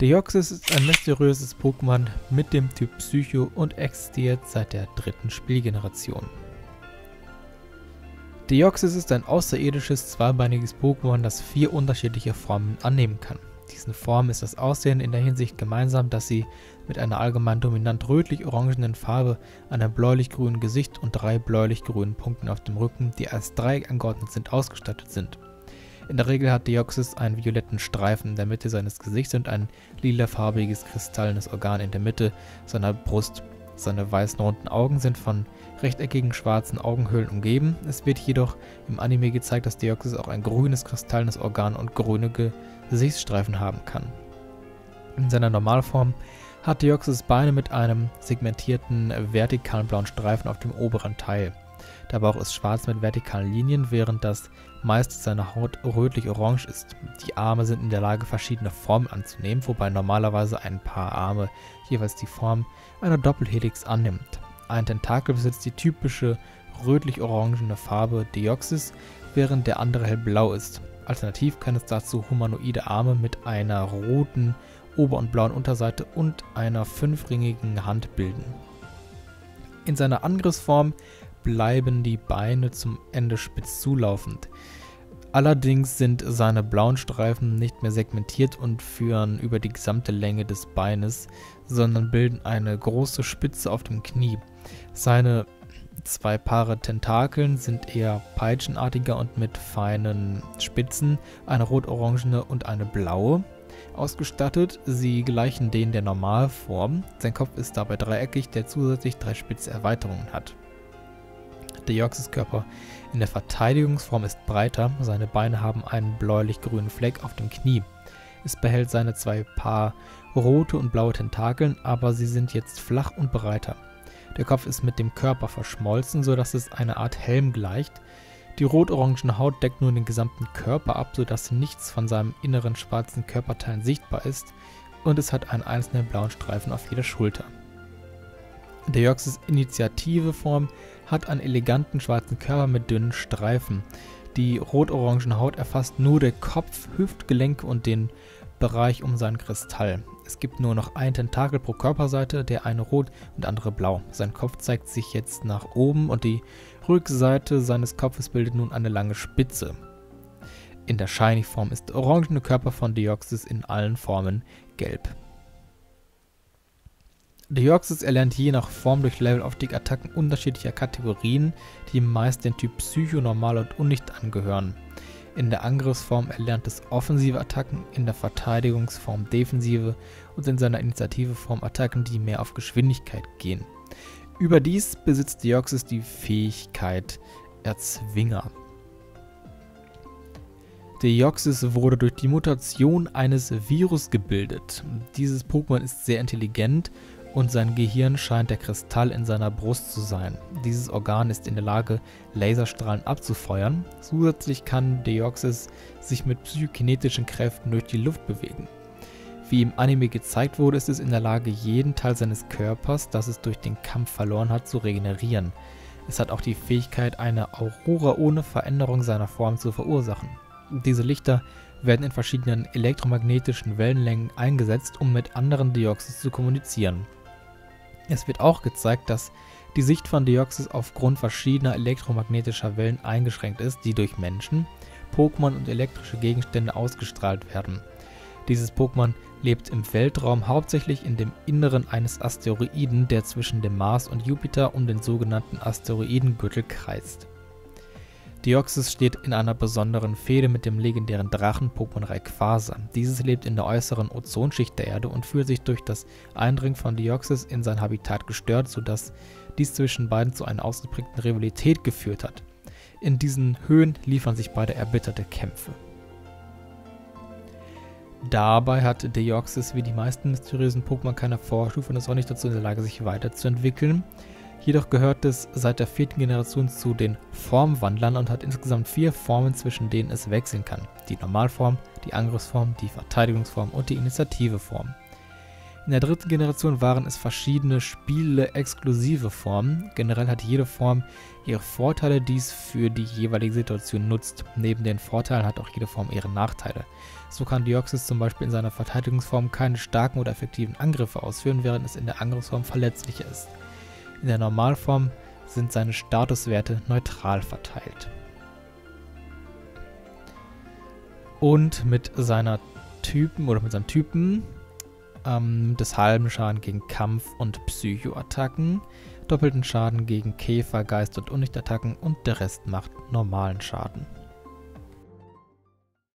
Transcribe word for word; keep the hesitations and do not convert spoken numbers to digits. Deoxys ist ein mysteriöses Pokémon mit dem Typ Psycho und existiert seit der dritten Spielgeneration. Deoxys ist ein außerirdisches, zweibeiniges Pokémon, das vier unterschiedliche Formen annehmen kann. Diesen Formen ist das Aussehen in der Hinsicht gemeinsam, dass sie mit einer allgemein dominant rötlich-orangenen Farbe, einem bläulich-grünen Gesicht und drei bläulich-grünen Punkten auf dem Rücken, die als Dreieck angeordnet sind, ausgestattet sind. In der Regel hat Deoxys einen violetten Streifen in der Mitte seines Gesichts und ein lilafarbiges, kristallenes Organ in der Mitte seiner Brust. Seine weißen, runden Augen sind von rechteckigen, schwarzen Augenhöhlen umgeben. Es wird jedoch im Anime gezeigt, dass Deoxys auch ein grünes, kristallenes Organ und grüne Gesichtsstreifen haben kann. In seiner Normalform hat Deoxys Beine mit einem segmentierten, vertikalen blauen Streifen auf dem oberen Teil. Der Bauch ist schwarz mit vertikalen Linien, während das meiste seiner Haut rötlich-orange ist. Die Arme sind in der Lage, verschiedene Formen anzunehmen, wobei normalerweise ein paar Arme jeweils die Form einer Doppelhelix annimmt. Ein Tentakel besitzt die typische rötlich-orangene Farbe Deoxys, während der andere hellblau ist. Alternativ kann es dazu humanoide Arme mit einer roten Ober- und blauen Unterseite und einer fünfringigen Hand bilden. In seiner Angriffsform bleiben die Beine zum Ende spitz zulaufend. Allerdings sind seine blauen Streifen nicht mehr segmentiert und führen über die gesamte Länge des Beines, sondern bilden eine große Spitze auf dem Knie. Seine zwei Paare Tentakeln sind eher peitschenartiger und mit feinen Spitzen, eine rot-orangene und eine blaue, ausgestattet. Sie gleichen denen der Normalform. Sein Kopf ist dabei dreieckig, der zusätzlich drei spitze Erweiterungen hat. Deoxys Körper in der Verteidigungsform ist breiter, seine Beine haben einen bläulich-grünen Fleck auf dem Knie. Es behält seine zwei Paar rote und blaue Tentakeln, aber sie sind jetzt flach und breiter. Der Kopf ist mit dem Körper verschmolzen, sodass es einer Art Helm gleicht. Die rot-orangene Haut deckt nun den gesamten Körper ab, sodass nichts von seinem inneren schwarzen Körperteilen sichtbar ist, und es hat einen einzelnen blauen Streifen auf jeder Schulter. Deoxys Initiativeform hat einen eleganten schwarzen Körper mit dünnen Streifen. Die rot-orangene Haut erfasst nur den Kopf, Hüftgelenke und den Bereich um seinen Kristall. Es gibt nur noch einen Tentakel pro Körperseite, der eine rot und andere blau. Sein Kopf zeigt sich jetzt nach oben und die Rückseite seines Kopfes bildet nun eine lange Spitze. In der Shiny-Form ist der orangene Körper von Deoxys in allen Formen gelb. Deoxys erlernt je nach Form durch Levelaufstieg Attacken unterschiedlicher Kategorien, die meist den Typ Psycho, Normal und Unlicht angehören. In der Angriffsform erlernt es offensive Attacken, in der Verteidigungsform defensive und in seiner Initiativeform Attacken, die mehr auf Geschwindigkeit gehen. Überdies besitzt Deoxys die Fähigkeit Erzwinger. Deoxys wurde durch die Mutation eines Virus gebildet. Dieses Pokémon ist sehr intelligent und sein Gehirn scheint der Kristall in seiner Brust zu sein. Dieses Organ ist in der Lage, Laserstrahlen abzufeuern. Zusätzlich kann Deoxys sich mit psychokinetischen Kräften durch die Luft bewegen. Wie im Anime gezeigt wurde, ist es in der Lage, jeden Teil seines Körpers, das es durch den Kampf verloren hat, zu regenerieren. Es hat auch die Fähigkeit, eine Aurora ohne Veränderung seiner Form zu verursachen. Diese Lichter werden in verschiedenen elektromagnetischen Wellenlängen eingesetzt, um mit anderen Deoxys zu kommunizieren. Es wird auch gezeigt, dass die Sicht von Deoxys aufgrund verschiedener elektromagnetischer Wellen eingeschränkt ist, die durch Menschen, Pokémon und elektrische Gegenstände ausgestrahlt werden. Dieses Pokémon lebt im Weltraum, hauptsächlich in dem Inneren eines Asteroiden, der zwischen dem Mars und Jupiter um den sogenannten Asteroidengürtel kreist. Deoxys steht in einer besonderen Fehde mit dem legendären Drachen-Pokémon Rayquaza. Dieses lebt in der äußeren Ozonschicht der Erde und fühlt sich durch das Eindringen von Deoxys in sein Habitat gestört, sodass dies zwischen beiden zu einer ausgeprägten Rivalität geführt hat. In diesen Höhen liefern sich beide erbitterte Kämpfe. Dabei hat Deoxys wie die meisten mysteriösen Pokémon keine Vorstufe und ist auch nicht dazu in der Lage, sich weiterzuentwickeln. Jedoch gehört es seit der vierten Generation zu den Formwandlern und hat insgesamt vier Formen, zwischen denen es wechseln kann. Die Normalform, die Angriffsform, die Verteidigungsform und die Initiativeform. In der dritten Generation waren es verschiedene Spiele-exklusive Formen. Generell hat jede Form ihre Vorteile, die es für die jeweilige Situation nutzt. Neben den Vorteilen hat auch jede Form ihre Nachteile. So kann Deoxys zum Beispiel in seiner Verteidigungsform keine starken oder effektiven Angriffe ausführen, während es in der Angriffsform verletzlicher ist. In der Normalform sind seine Statuswerte neutral verteilt. Und mit seiner Typen oder mit seinem Typen ähm, des halben Schaden gegen Kampf- und Psycho-Attacken, doppelten Schaden gegen Käfer, Geist- und Unlichtattacken und der Rest macht normalen Schaden.